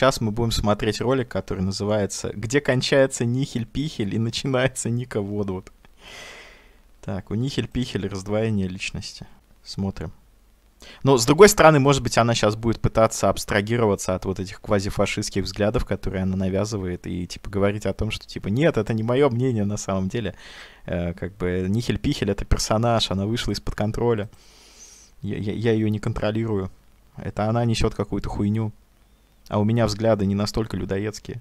сейчас мы будем смотреть ролик, который называется «Где кончается нихель-пихель и начинается Ника Водвуд». Так, у нихель-пихель раздвоение личности. Смотрим. Но, с другой стороны, может быть, она сейчас будет пытаться абстрагироваться от вот этих квазифашистских взглядов, которые она навязывает, и, типа, говорить о том, что, типа, нет, это не мое мнение на самом деле. Как бы нихель-пихель — это персонаж, она вышла из-под контроля. Я ее не контролирую. Это она несет какую-то хуйню. А у меня взгляды не настолько людоедские.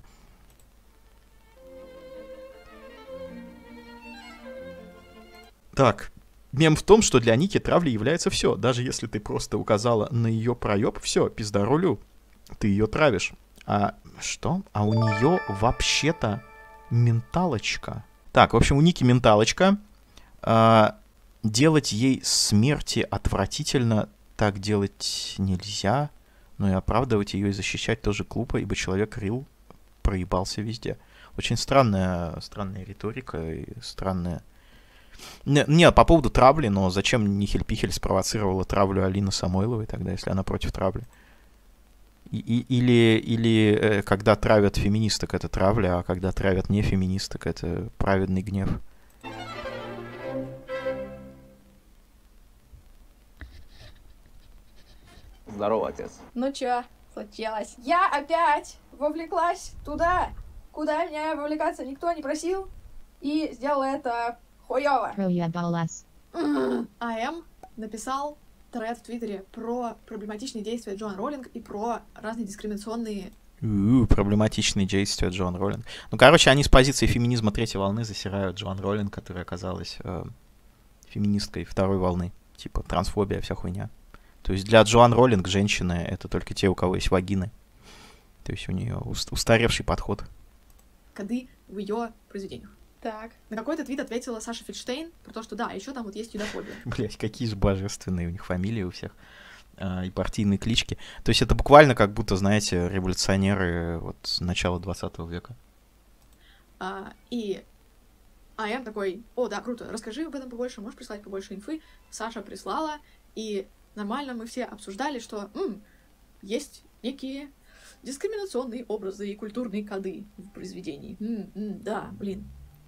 Так. Мем в том, что для Ники травлей является все. Даже если ты просто указала на ее проеб, все, пизда рулю. Ты ее травишь. А что? А у нее вообще-то менталочка. Так, в общем, у Ники менталочка. Делать ей смерти отвратительно, так делать нельзя. Но и оправдывать ее и защищать тоже глупо, ибо человек Рил проебался везде. Очень странная риторика и странная... Не, по поводу травли, но зачем нихель-пихель спровоцировала травлю Алины Самойловой тогда, если она против травли? Или когда травят феминисток, это травля, а когда травят не феминисток, это праведный гнев. Здорово, отец. Ну чё, случилось? Я опять вовлеклась туда, куда меня вовлекаться никто не просил, и сделала это... хуёво. АМ написал тред в Твиттере про проблематичные действия Джоан Роулинг и про разные дискриминационные... Проблематичные действия Джоан Роулинг. Ну, короче, они с позиции феминизма третьей волны засирают Джоан Роулинг, которая оказалась феминисткой второй волны. Типа трансфобия, вся хуйня. То есть для Джоан Роулинг женщины — это только те, у кого есть вагины. То есть у нее устаревший подход. Коды в ее произведениях. Так. На какой-то твит ответила Саша Фильштейн про то, что да, еще там вот есть юдофобия. Блять, какие же божественные у них фамилии у всех и партийные клички. То есть это буквально как будто, знаете, революционеры вот с начала 20 века. Я такой, о, да, круто, расскажи об этом побольше, можешь прислать побольше инфы. Саша прислала, и нормально мы все обсуждали, что есть некие дискриминационные образы и культурные коды в произведении. Да, блин.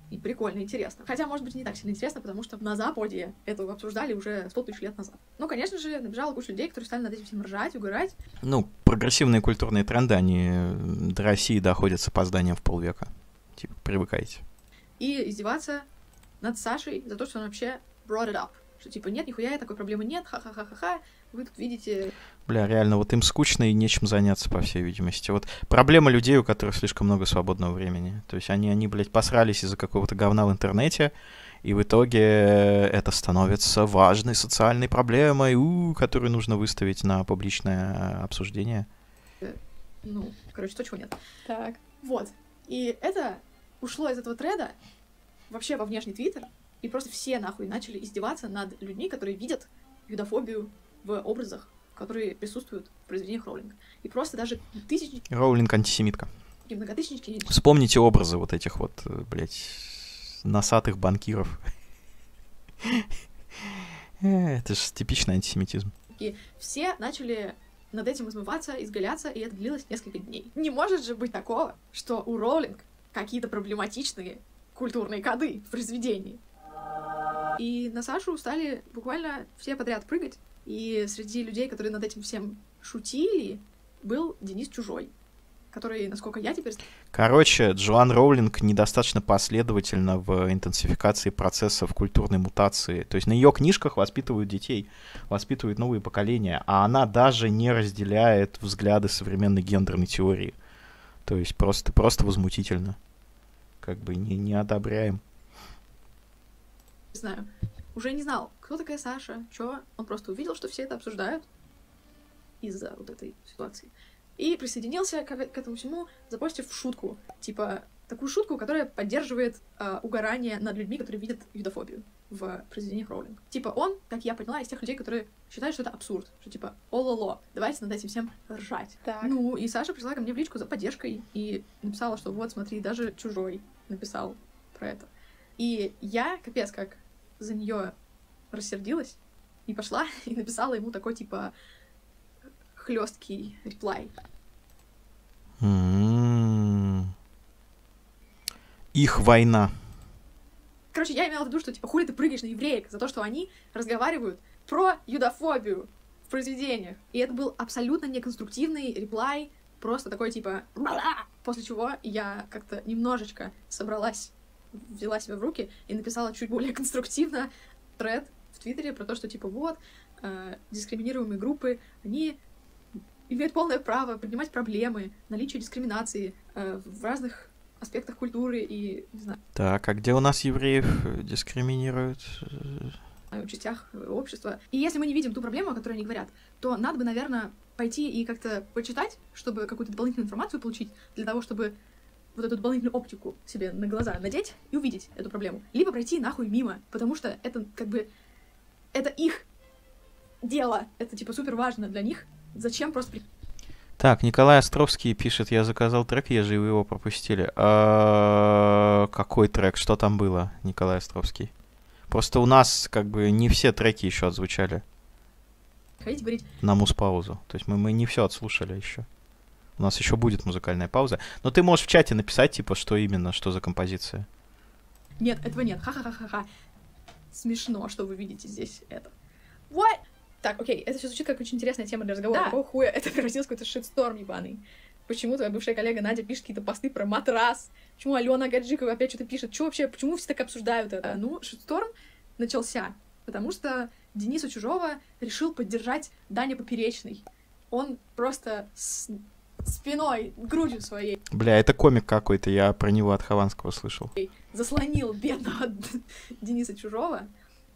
И прикольно, интересно. Хотя, может быть, не так сильно интересно, потому что на Западе это обсуждали уже 100 тысяч лет назад. Ну, конечно же, набежало куча людей, которые стали над этим всем ржать, угорать. Ну, прогрессивные культурные тренды, они до России доходят с опозданием в полвека. Типа, привыкайте. И издеваться над Сашей за то, что он вообще brought it up. Что типа, нет, нихуя, такой проблемы нет, ха-ха-ха-ха-ха, вы тут видите... Бля, реально, вот им скучно и нечем заняться, по всей видимости. Вот проблема людей, у которых слишком много свободного времени. То есть они блядь, посрались из-за какого-то говна в интернете, и в итоге это становится важной социальной проблемой, которую нужно выставить на публичное обсуждение. Ну, короче, то, чего нет. Так. Вот. И это ушло из этого треда вообще во внешний твиттер, и просто все нахуй начали издеваться над людьми, которые видят юдофобию в образах, которые присутствуют в произведениях Роулинг. И просто даже тысячники... Роулинг антисемитка. И многотысячники... Вспомните образы вот этих вот, блядь, носатых банкиров. Это же типичный антисемитизм. И все начали над этим измываться, изгаляться, и это длилось несколько дней. Не может же быть такого, что у Роулинг какие-то проблематичные культурные коды в произведении. И на Сашу стали буквально все подряд прыгать. И среди людей, которые над этим всем шутили, был Денис Чужой, который, насколько я теперь... Короче, Джоан Роулинг недостаточно последовательна в интенсификации процессов культурной мутации. То есть на ее книжках воспитывают детей, воспитывают новые поколения, а она даже не разделяет взгляды современной гендерной теории. То есть просто возмутительно. Как бы не одобряем. Не знаю. Уже не знал, кто такая Саша, чё. Он просто увидел, что все это обсуждают из-за вот этой ситуации. И присоединился к этому всему, запостив шутку. Типа, такую шутку, которая поддерживает угорание над людьми, которые видят юдофобию в произведениях Роулинг. Типа он, как я поняла, из тех людей, которые считают, что это абсурд. Что типа, ололо, давайте над этим всем ржать. Так. Ну, и Саша пришла ко мне в личку за поддержкой и написала, что вот, смотри, даже Чужой написал про это. И я, капец, как за нее рассердилась и пошла и написала ему такой, типа, хлесткий реплай. Их война. Короче, я имела в виду, что типа хули ты прыгаешь на евреек за то, что они разговаривают про юдофобию в произведениях. И это был абсолютно неконструктивный реплай, просто такой типа... После чего я как-то немножечко собралась, взяла себя в руки и написала чуть более конструктивно тред в Твиттере про то, что типа вот, дискриминируемые группы, они имеют полное право поднимать проблемы, наличие дискриминации в разных аспектах культуры и, не знаю. Так, а где у нас евреев дискриминируют? В частях общества. И если мы не видим ту проблему, о которой они говорят, то надо бы, наверное, пойти и как-то почитать, чтобы какую-то дополнительную информацию получить, для того, чтобы вот эту дополнительную оптику себе на глаза надеть и увидеть эту проблему. Либо пройти нахуй мимо, потому что это как бы... Это их дело. Это типа супер важно для них. Зачем просто... Так, Николай Островский пишет, я заказал трек, я же его пропустили. Какой трек? Что там было, Николай Островский? Просто у нас как бы не все треки еще отзвучали. Ходить говорить. На муз-паузу. То есть мы не все отслушали еще. У нас еще будет музыкальная пауза. Но ты можешь в чате написать, типа, что именно, что за композиция. Нет, этого нет. Ха-ха-ха-ха-ха. Смешно, что вы видите здесь это. What? Так, окей, это все звучит как очень интересная тема для разговора. Да. Какого хуя это превратилось в какой-то шитсторм ебаный? Почему твоя бывшая коллега Надя пишет какие-то посты про матрас? Почему Алёна Хаджикова опять что-то пишет? Чё вообще, почему все так обсуждают это? Ну, шитсторм начался, потому что Дениса Чужого решил поддержать Даня Поперечный. Он просто спиной, грудью своей... Бля, это комик какой-то, я про него от Хованского слышал. Заслонил бедного Дениса Чужого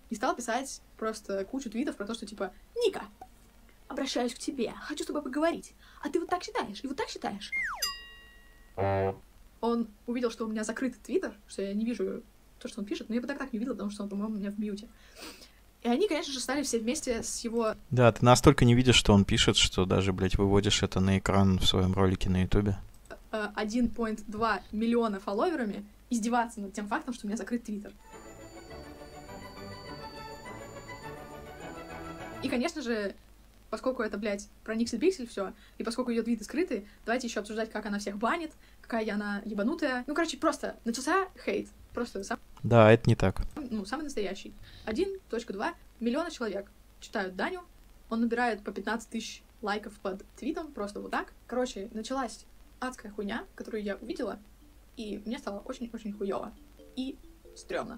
и стал писать просто кучу твитов про то, что типа «Ника, обращаюсь к тебе, хочу с тобой поговорить, а ты вот так считаешь и вот так считаешь». Он увидел, что у меня закрыт твиттер, что я не вижу то, что он пишет, но я бы так не видела, потому что он, по-моему, у меня в мьюте. И они, конечно же, стали все вместе с его... Да, ты настолько не видишь, что он пишет, что даже, блядь, выводишь это на экран в своем ролике на ютубе. 1.2 миллиона фолловерами издеваться над тем фактом, что у меня закрыт твиттер. И, конечно же, поскольку это, блядь, про нixелпиксель все, и поскольку ее твиты скрыты, давайте еще обсуждать, как она всех банит, какая она ебанутая. Ну, короче, просто начался хейт. Просто сам... Да, это не так. Ну, самый настоящий. 1.2 миллиона человек читают Даню, он набирает по 15 тысяч лайков под твитом, просто вот так. Короче, началась адская хуйня, которую я увидела, и мне стало очень-очень хуёво. И стрёмно.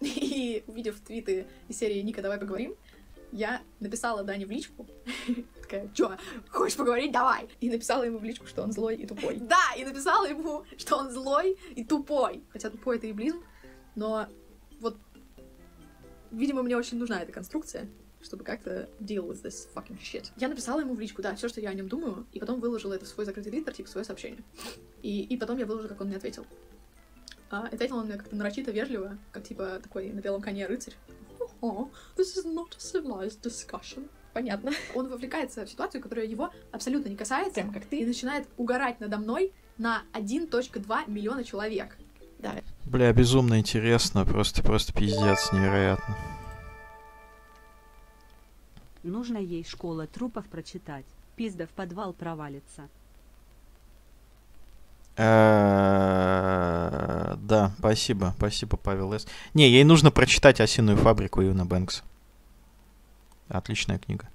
И увидев твиты из серии «Ника, давай поговорим», я написала Дане в личку, такая, чё, хочешь поговорить, давай! И написала ему в личку, что он злой и тупой. Да, и написала ему, что он злой и тупой. Хотя тупой это иблизм, но вот, видимо, мне очень нужна эта конструкция, чтобы как-то deal with this fucking shit. Я написала ему в личку, да, все, что я о нем думаю, и потом выложила это в свой закрытый твиттер, типа, свое сообщение. И потом я выложила, как он мне ответил. Ответил он мне как-то нарочито, вежливо, как, типа, такой на белом коне рыцарь. Oh, this is not a civilized discussion. Понятно. Он вовлекается в ситуацию, которая его абсолютно не касается, прям как ты, и начинает угорать надо мной на 1.2 миллиона человек. Да. Бля, безумно интересно, просто пиздец, невероятно. Нужно ей «Школа трупов» прочитать. Пизда в подвал провалится. Да, спасибо, Павел С. Не, ей нужно прочитать «Осиную фабрику» Юна Бэнкс. Отличная книга.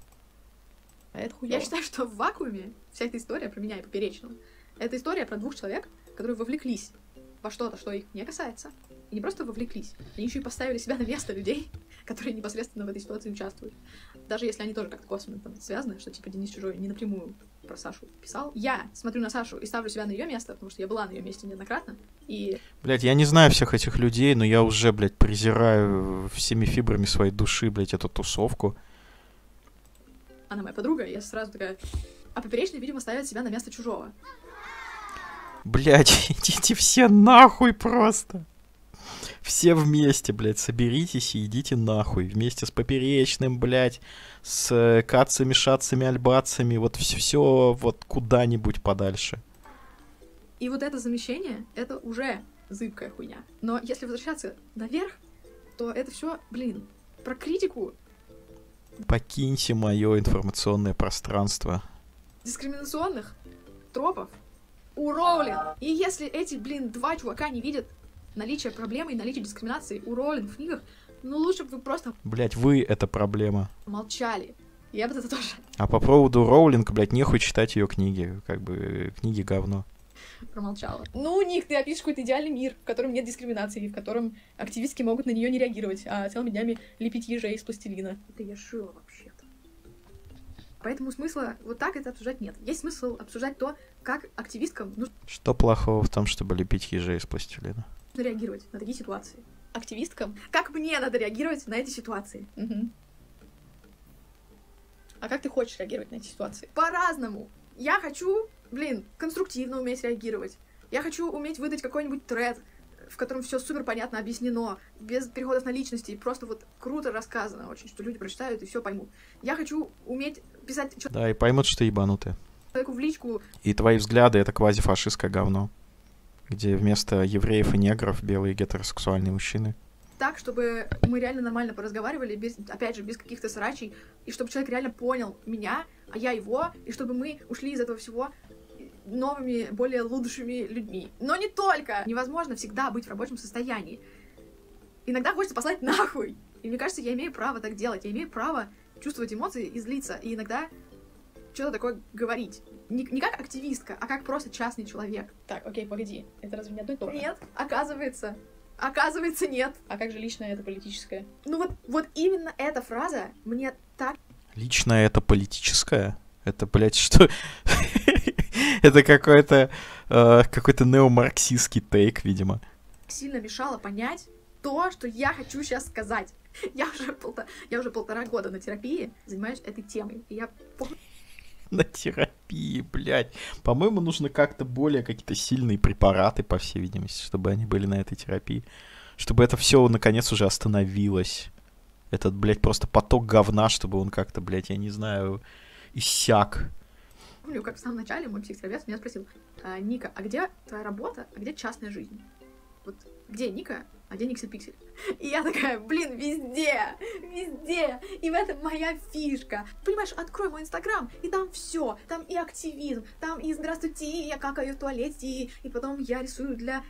Я считаю, что в вакууме вся эта история про меня и Поперечного. Это история про двух человек, которые вовлеклись во что-то, что их не касается. И не просто вовлеклись, они еще и поставили себя на место людей, которые непосредственно в этой ситуации участвуют. Даже если они тоже как-то косвенно там связаны, что типа Денис Чужой не напрямую про Сашу писал. Я смотрю на Сашу и ставлю себя на ее место, потому что я была на ее месте неоднократно. И... Блядь, я не знаю всех этих людей, но я уже, блядь, презираю всеми фибрами своей души, блядь, эту тусовку. Она моя подруга, я сразу такая... А Поперечный, видимо, ставит себя на место Чужого. Блядь, идите все нахуй просто! Все вместе, блядь, соберитесь и идите нахуй. Вместе с Поперечным, блядь, с кацами, шацами, альбацами. Вот все вот куда-нибудь подальше. И вот это замещение, это уже зыбкая хуйня. Но если возвращаться наверх, то это все, блин, про критику. Покиньте мое информационное пространство. Дискриминационных тропов у Роулинг. И если эти, блин, два чувака не видят наличие проблемы и наличие дискриминации у Роулинг в книгах, ну лучше бы вы просто... Блять, вы это проблема. Молчали. Я бы это тоже. А по поводу Роулинг, блять, нехуй читать ее книги. Как бы, книги говно. Промолчала. Ну, Ник, ты опишешь какой-то идеальный мир, в котором нет дискриминации, в котором активистки могут на нее не реагировать, а целыми днями лепить ежей из пластилина. Это я шила вообще-то. Поэтому смысла вот так это обсуждать нет. Есть смысл обсуждать то, как активисткам нужно... Что плохого в том, чтобы лепить ежей из пластилина? Реагировать на такие ситуации. Активисткам? Как мне надо реагировать на эти ситуации? Угу. А как ты хочешь реагировать на эти ситуации? По-разному. Я хочу... Блин, конструктивно уметь реагировать. Я хочу уметь выдать какой-нибудь тред, в котором все супер понятно объяснено, без переходов на личности, и просто вот круто рассказано очень, что люди прочитают и все поймут. Я хочу уметь писать... Да, и поймут, что ты ебанутая. Человеку в личку. И твои взгляды — это квазифашистское говно, где вместо евреев и негров белые гетеросексуальные мужчины. Так, чтобы мы реально нормально поразговаривали, без, опять же, без каких-то срачей, и чтобы человек реально понял меня, а я его, и чтобы мы ушли из этого всего новыми, более лучшими людьми. Но не только! Невозможно всегда быть в рабочем состоянии. Иногда хочется послать нахуй. И мне кажется, я имею право так делать. Я имею право чувствовать эмоции и злиться. И иногда что-то такое говорить. Не как активистка, а как просто частный человек. Так, окей, погоди. Это разве не одно и то же? Нет, оказывается... Оказывается, нет. А как же личное это политическое? Ну вот именно эта фраза мне так... Личное это политическое? Это, блядь, что? Это какой-то неомарксистский тейк, видимо. Сильно мешало понять то, что я хочу сейчас сказать. Я уже полтора года на терапии занимаюсь этой темой. И я помню... На терапии, блядь. По-моему, нужно как-то более какие-то сильные препараты, по всей видимости, чтобы они были на этой терапии. Чтобы это все наконец уже остановилось. Этот, блядь, просто поток говна, чтобы он как-то, блядь, я не знаю, иссяк. Помню, как в самом начале мой психотерапевт меня спросил: Ника, а где твоя работа, а где частная жизнь? Вот где Ника, а где Nixelpixel? И я такая, блин, везде, везде, и в этом моя фишка. Понимаешь, открой мой инстаграм, и там все, там и активизм, там и здравствуйте, и я какаю в туалете, и потом я рисую для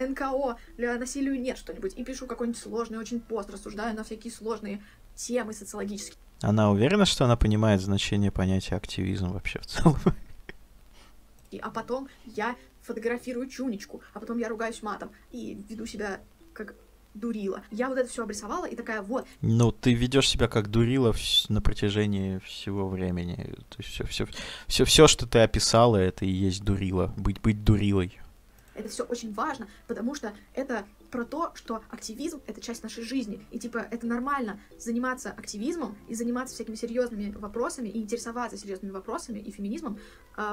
НКО, для насилию нет что-нибудь, и пишу какой-нибудь сложный очень пост, рассуждаю на всякие сложные темы социологические. Она уверена, что она понимает значение понятия активизм вообще в целом? А потом я фотографирую чунечку, а потом я ругаюсь матом и веду себя как дурила. Я вот это все обрисовала и такая вот. Ну, ты ведешь себя как дурила на протяжении всего времени. То есть все, что ты описала, это и есть дурила. Быть дурилой. Это все очень важно, потому что это про то, что активизм — это часть нашей жизни. И типа это нормально заниматься активизмом и заниматься всякими серьезными вопросами и интересоваться серьезными вопросами и феминизмом,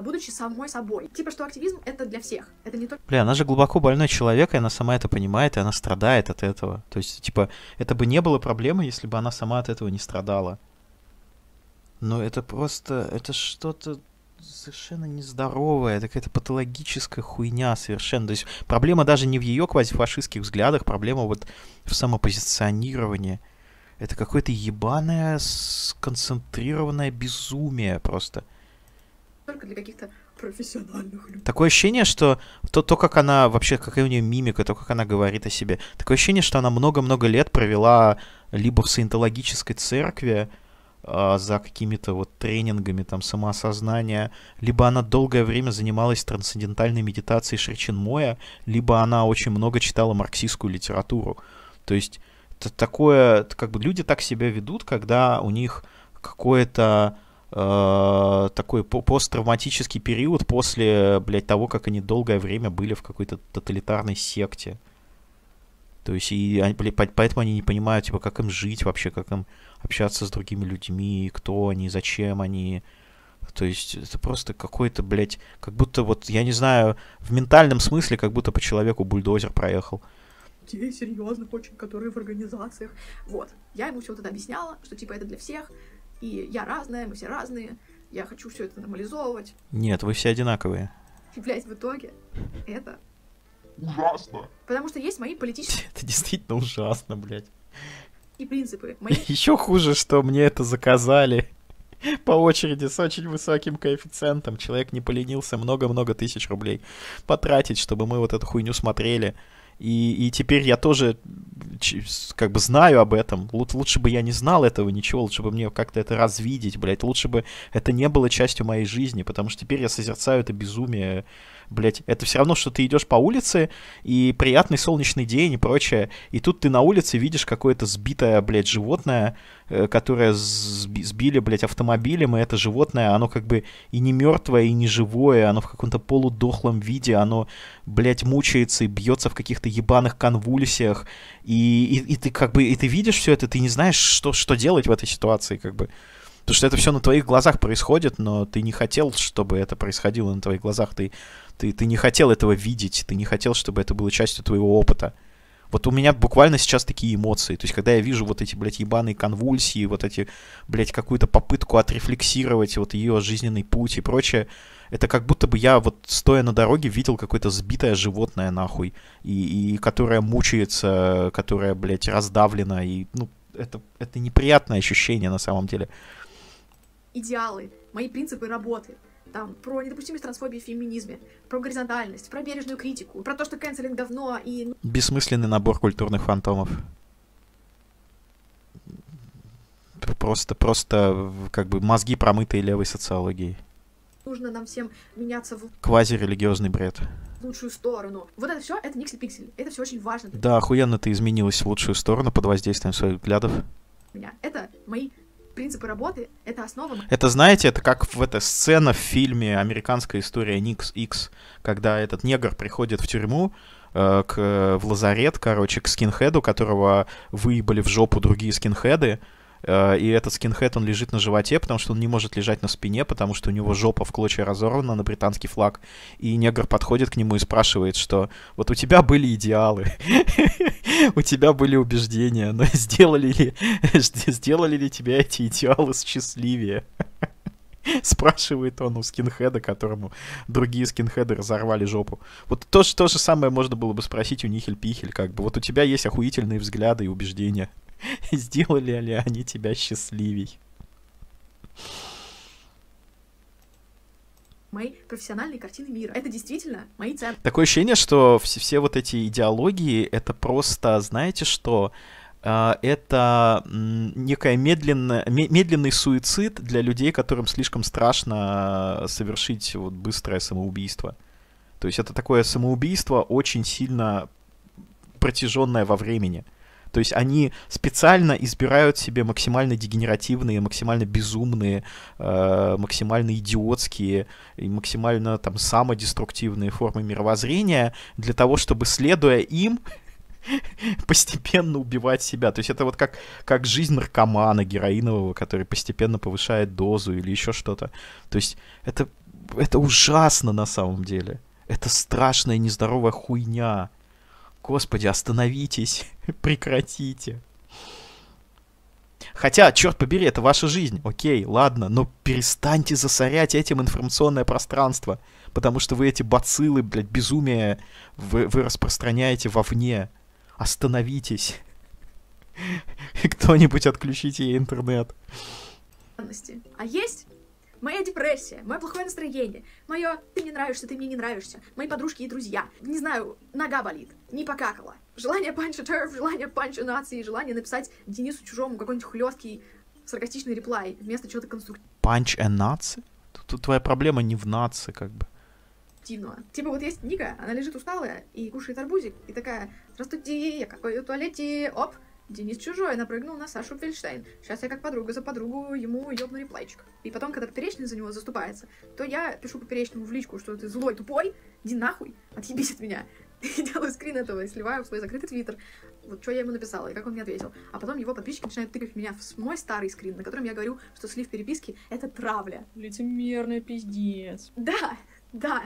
будучи самой собой. Типа что активизм — это для всех. Это не только... Бля, она же глубоко больной человек, и она сама это понимает, и она страдает от этого. То есть типа это бы не было проблемы, если бы она сама от этого не страдала. Но это просто... Это что-то... совершенно нездоровая, какая-то патологическая хуйня совершенно. То есть проблема даже не в ее квазифашистских взглядах, проблема вот в самопозиционировании. Это какое-то ебаное, сконцентрированное безумие просто. Только для каких-то профессиональных людей. Такое ощущение, что то, как она вообще, какая у нее мимика, то, как она говорит о себе. Такое ощущение, что она много-много лет провела либо в саентологической церкви, за какими-то вот тренингами там самоосознания, либо она долгое время занималась трансцендентальной медитацией Шри Чинмоя, либо она очень много читала марксистскую литературу. То есть это такое, как бы люди так себя ведут, когда у них какое-то такой посттравматический период после, блядь, того, как они долгое время были в какой-то тоталитарной секте. То есть, поэтому они не понимают, типа, как им жить вообще, как им общаться с другими людьми, кто они, зачем они. То есть, это просто какой-то, блядь, как будто вот, я не знаю, в ментальном смысле, как будто по человеку бульдозер проехал. Людей серьезных очень, которые в организациях. Вот. Я ему все вот это объясняла, что, типа, это для всех, и я разная, мы все разные, я хочу все это нормализовывать. Нет, вы все одинаковые. И, блядь, в итоге это... Ужасно. Потому что есть мои политические... Это действительно ужасно, блядь. И принципы. Мои... Еще хуже, что мне это заказали. по очереди с очень высоким коэффициентом. Человек не поленился много-много тысяч рублей потратить, чтобы мы вот эту хуйню смотрели. И теперь я тоже как бы знаю об этом. Лучше бы я не знал этого ничего, лучше бы мне как-то это развидеть, блядь. Лучше бы это не было частью моей жизни, потому что теперь я созерцаю это безумие, блядь. Это все равно, что ты идешь по улице, и приятный солнечный день и прочее, и тут ты на улице видишь какое-то сбитое, блядь, животное, которое сбили, блядь, автомобилем, и это животное, оно как бы и не мертвое, и не живое, оно в каком-то полудохлом виде, оно, блядь, мучается и бьется в каких-то ебаных конвульсиях, и ты как бы, и ты видишь все это, ты не знаешь, что делать в этой ситуации, как бы. Потому что это все на твоих глазах происходит, но ты не хотел, чтобы это происходило на твоих глазах. Ты не хотел этого видеть, ты не хотел, чтобы это было частью твоего опыта. Вот у меня буквально сейчас такие эмоции. То есть, когда я вижу вот эти, блядь, ебаные конвульсии, вот эти, блядь, какую-то попытку отрефлексировать вот ее жизненный путь и прочее, это как будто бы я вот, стоя на дороге, видел какое-то сбитое животное, нахуй, и которое мучается, которое, блядь, раздавлено, и, ну, это неприятное ощущение на самом деле. Идеалы, мои принципы работы, там, про недопустимость трансфобии в феминизме, про горизонтальность, про бережную критику, про то, что канцелинг давно и... Бессмысленный набор культурных фантомов. Просто, как бы, мозги промытые левой социологией. Нужно нам всем меняться в... Квазирелигиозный бред. В лучшую сторону. Вот это все, это нixelpixel, это все очень важно. Да, охуенно ты изменилась в лучшую сторону под воздействием своих взглядов. Это мои... Принципы работы — это основа... Это, знаете, это как в этой сцене в фильме «Американская история X», когда этот негр приходит в тюрьму, в лазарет, короче, к скинхеду, которого выебали в жопу другие скинхеды, и этот скинхед, он лежит на животе, потому что он не может лежать на спине, потому что у него жопа в клочья разорвана на британский флаг, и негр подходит к нему и спрашивает, что вот у тебя были идеалы... У тебя были убеждения, но сделали ли тебя эти идеалы счастливее? Спрашивает он у скинхеда, которому другие скинхеды разорвали жопу. Вот то же самое можно было бы спросить у нихель-пихель, как бы. Вот у тебя есть охуительные взгляды и убеждения. Сделали ли они тебя счастливей? Моей профессиональной картины мира. Это действительно мои ценности. Такое ощущение, что все вот эти идеологии, это просто, знаете что, это некий медленный суицид для людей, которым слишком страшно совершить вот быстрое самоубийство. То есть это такое самоубийство, очень сильно протяженное во времени. То есть они специально избирают себе максимально дегенеративные, максимально безумные, максимально идиотские и максимально там самодеструктивные формы мировоззрения для того, чтобы, следуя им, постепенно убивать себя. То есть это вот как жизнь наркомана героинового, который постепенно повышает дозу или еще что-то. То есть это ужасно на самом деле. Это страшная нездоровая хуйня. Господи, остановитесь, прекратите. Хотя, черт побери, это ваша жизнь. Окей, ладно, но перестаньте засорять этим информационное пространство. Потому что вы эти бациллы, блядь, безумие вы распространяете вовне. Остановитесь. Кто-нибудь отключите ей интернет. А есть... Моя депрессия, мое плохое настроение, мое «ты мне нравишься, ты мне не нравишься», мои подружки и друзья, не знаю, нога болит, не покакала, желание панча терф, желание панча нации, желание написать Денису Чужому какой-нибудь хлёсткий саркастичный реплай вместо чего-то конструктивного. Панч и нации? Тут твоя проблема не в нации, как бы. Типа вот есть Ника, она лежит усталая и кушает арбузик, и такая: «Здравствуйте, я какой в туалете, оп, Денис Чужой напрыгнул на Сашу Фильштейн. Сейчас я как подруга за подругу ему ёбну реплайчик». И потом, когда Поперечный за него заступается, то я пишу Поперечному в личку, что ты злой, тупой, иди нахуй, отъебись от меня. И делаю скрин этого и сливаю в свой закрытый твиттер. Вот что я ему написала и как он мне ответил. А потом его подписчики начинают тыкать меня в мой старый скрин, на котором я говорю, что слив переписки — это травля. Лицемерный пиздец. Да, да.